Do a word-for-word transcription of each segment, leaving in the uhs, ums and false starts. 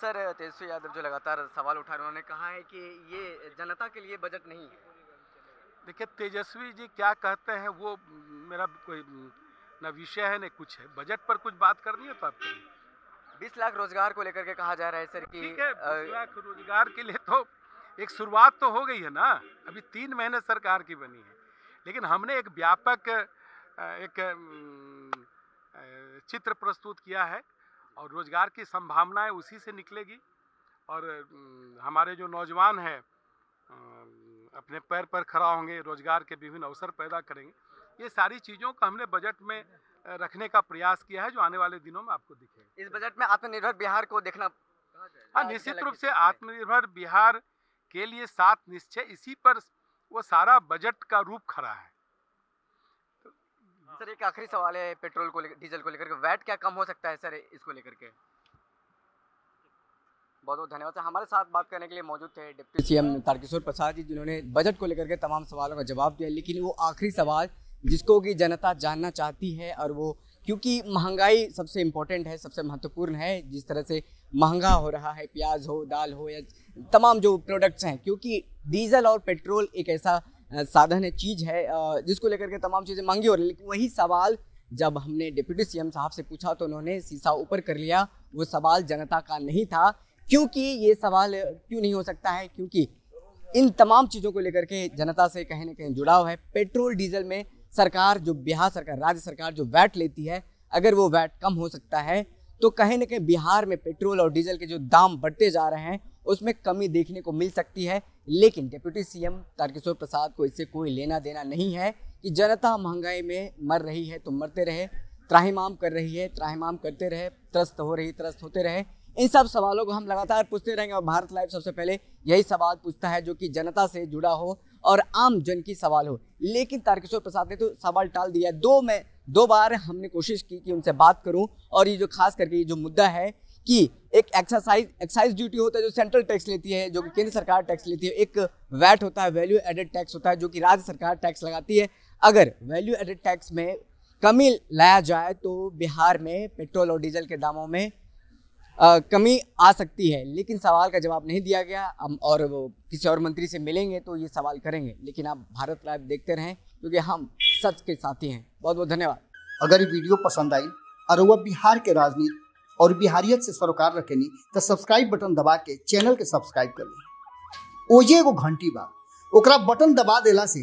Sir, Tejashwi Yadav जो लगातार सवाल उठा रहे, उन्होंने कहा है कि ये जनता के लिए बजट नहीं है। देखिए तेजस्वी जी क्या कहते हैं वो मेरा कोई न विषय है न कुछ है। बजट पर कुछ बात करनी है तो आप करिए। बीस लाख रोजगार को लेकर के कहा जा रहा है सर कि ठीक है, बीस लाख रोजगार के लिए तो एक शुरुआत तो हो गई है ना। अभी तीन महीने सरकार की बनी है, लेकिन हमने एक व्यापक एक चित्र प्रस्तुत किया है और रोजगार की संभावनाएं उसी से निकलेगी। और हमारे जो नौजवान हैं अपने पैर पर खड़ा होंगे, रोजगार के विभिन्न अवसर पैदा करेंगे। ये सारी चीज़ों को हमने बजट में रखने का प्रयास किया है, जो आने वाले दिनों में आपको दिखेगा। इस बजट में आत्मनिर्भर बिहार को देखना, हाँ निश्चित रूप से आत्मनिर्भर बिहार के लिए सात निश्चय, इसी पर वो सारा बजट का रूप खड़ा है। सर एक आखिरी सवाल है, पेट्रोल को डीजल को लेकर के वैट क्या कम हो सकता है सर, इसको लेकर के? बहुत बहुत धन्यवाद सर, हमारे साथ बात करने के लिए मौजूद थे डिप्टी सीएम तारकिशोर प्रसाद जी, जिन्होंने बजट को लेकर के तमाम सवालों का जवाब दिया। लेकिन वो आखिरी सवाल जिसको कि जनता जानना चाहती है, और वो क्योंकि महंगाई सबसे इम्पोर्टेंट है, सबसे महत्वपूर्ण है, जिस तरह से महंगा हो रहा है, प्याज हो, दाल हो या तमाम जो प्रोडक्ट्स हैं, क्योंकि डीजल और पेट्रोल एक ऐसा साधन है, चीज़ है जिसको लेकर के तमाम चीज़ें महंगी हो रही है। लेकिन वही सवाल जब हमने डिप्टी सीएम साहब से पूछा तो उन्होंने शीशा ऊपर कर लिया, वो सवाल जनता का नहीं था। क्योंकि ये सवाल क्यों नहीं हो सकता है, क्योंकि इन तमाम चीज़ों को लेकर के जनता से कहीं ना कहीं जुड़ाव है। पेट्रोल डीजल में सरकार जो बिहार सरकार, राज्य सरकार जो वैट लेती है, अगर वो वैट कम हो सकता है तो कहीं ना कहीं बिहार में पेट्रोल और डीजल के जो दाम बढ़ते जा रहे हैं उसमें कमी देखने को मिल सकती है। लेकिन डिप्टी सीएम तारकिशोर प्रसाद को इससे कोई लेना देना नहीं है कि जनता महंगाई में मर रही है तो मरते रहे, त्राहिमाम कर रही है त्राहिमाम करते रहे, त्रस्त हो रही त्रस्त होते रहे। इन सब सवालों को हम लगातार पूछते रहेंगे और भारत लाइव सबसे पहले यही सवाल पूछता है जो कि जनता से जुड़ा हो और आम जन की सवाल हो। लेकिन तारकिशोर प्रसाद ने तो सवाल टाल दिया। दो में दो बार हमने कोशिश की कि उनसे बात करूं, और ये जो खास करके ये जो मुद्दा है कि एक एक्साइज एक्साइज ड्यूटी होता है जो सेंट्रल टैक्स लेती है, जो कि केंद्र सरकार टैक्स लेती है, एक वैट होता है, वैल्यू एडेड टैक्स होता है, जो कि राज्य सरकार टैक्स लगाती है। अगर वैल्यू एडेड टैक्स में कमी लाया जाए तो बिहार में पेट्रोल और डीजल के दामों में आ, कमी आ सकती है। लेकिन सवाल का जवाब नहीं दिया गया। हम और वो किसी और मंत्री से मिलेंगे तो ये सवाल करेंगे। लेकिन आप भारत लाइव देखते रहें क्योंकि हम सच के साथी हैं। बहुत बहुत धन्यवाद। अगर ये वीडियो पसंद आई और वह बिहार के राजनीति और बिहारियत से सरोकार रखेनी तो सब्सक्राइब बटन दबा के चैनल के सब्सक्राइब कर ली। ओजे एगो घंटी बा, ओकरा बटन दबा देला से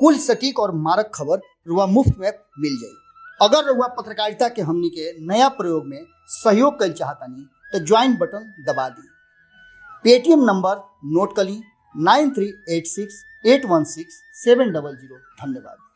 कुल सटीक और मारक खबर रुआ मुफ्त में मिल जाए। अगर रउआ पत्रकारिता के हमनी के नया प्रयोग में सहयोग कर चाहतनी तो ज्वाइन बटन दबा दी। पेटीएम नंबर नोट कर ली nine three eight six eight one six seven double zero. धन्यवाद।